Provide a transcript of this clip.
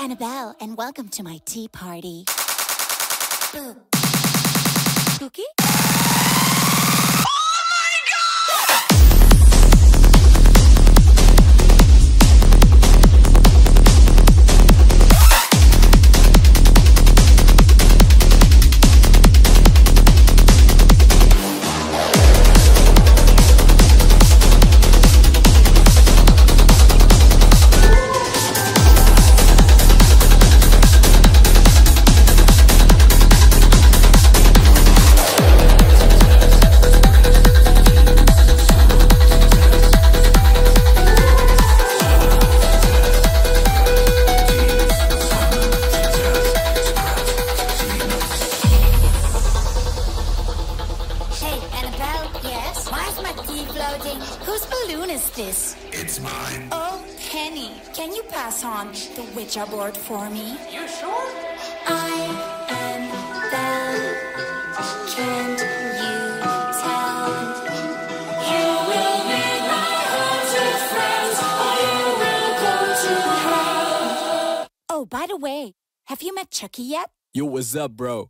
Annabelle, and welcome to my tea party. Boo. Cookie? Oh my God. Whose balloon is this? It's mine. Oh, Penny, can you pass on the Ouija board for me? You sure? I am Belle. Can't you tell? You will meet my haunted friends, or you will go to hell. Oh, by the way, have you met Chucky yet? Yo, what's up, bro?